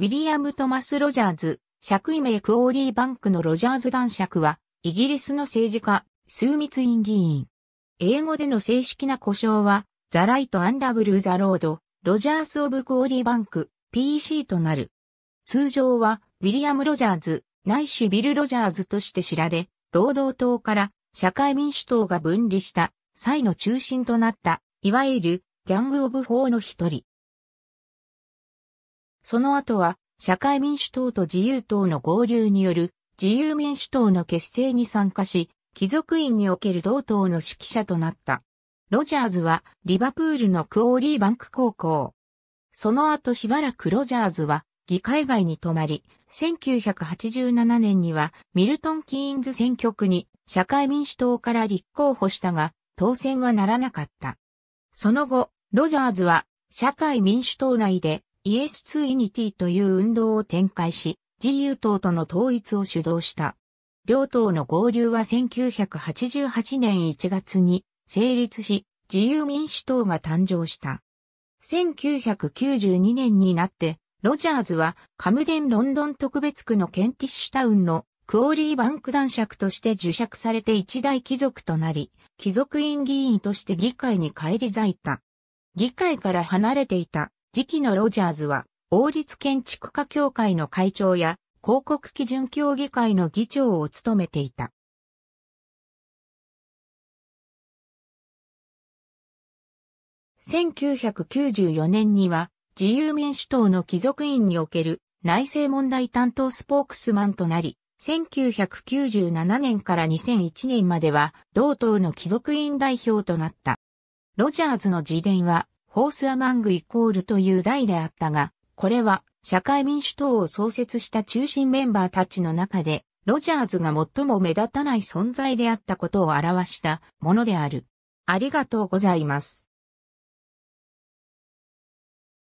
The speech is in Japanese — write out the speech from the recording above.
ウィリアム・トマス・ロジャーズ、爵位名クオーリーバンクのロジャーズ男爵は、イギリスの政治家、枢密院議員。英語での正式な呼称は、ザ・ライト・アンダ・ブルー・ザ・ロード、ロジャース・オブ・クオーリーバンク、PC となる。通常は、ウィリアム・ロジャーズ、ないしビル・ロジャーズとして知られ、労働党から社会民主党が分離した際の中心となった、いわゆる、ギャング・オブ・フォーの一人。その後は、社会民主党と自由党の合流による自由民主党の結成に参加し、貴族院における同党の指揮者となった。ロジャーズはリバプールのクオーリーバンク高校。その後しばらくロジャーズは議会外に泊まり、1987年にはミルトン・キーンズ選挙区に社会民主党から立候補したが、当選はならなかった。その後、ロジャーズは社会民主党内でYes to Unity という運動を展開し、自由党との統一を主導した。両党の合流は1988年1月に成立し、自由民主党が誕生した。1992年になって、ロジャーズはカムデンロンドン特別区のケンティッシュタウンのクオーリーバンク男爵として受爵されて一代貴族となり、貴族院議員として議会に返り咲いた。議会から離れていた時期のロジャーズは、王立建築家協会の会長や、広告基準協議会の議長を務めていた。1994年には、自由民主党の貴族院における内政問題担当スポークスマンとなり、1997年から2001年までは、同党の貴族院代表となった。ロジャーズの自伝は、ホースアマングイコールという題であったが、これは社会民主党を創設した中心メンバーたちの中で、ロジャーズが最も目立たない存在であったことを表したものである。ありがとうございます。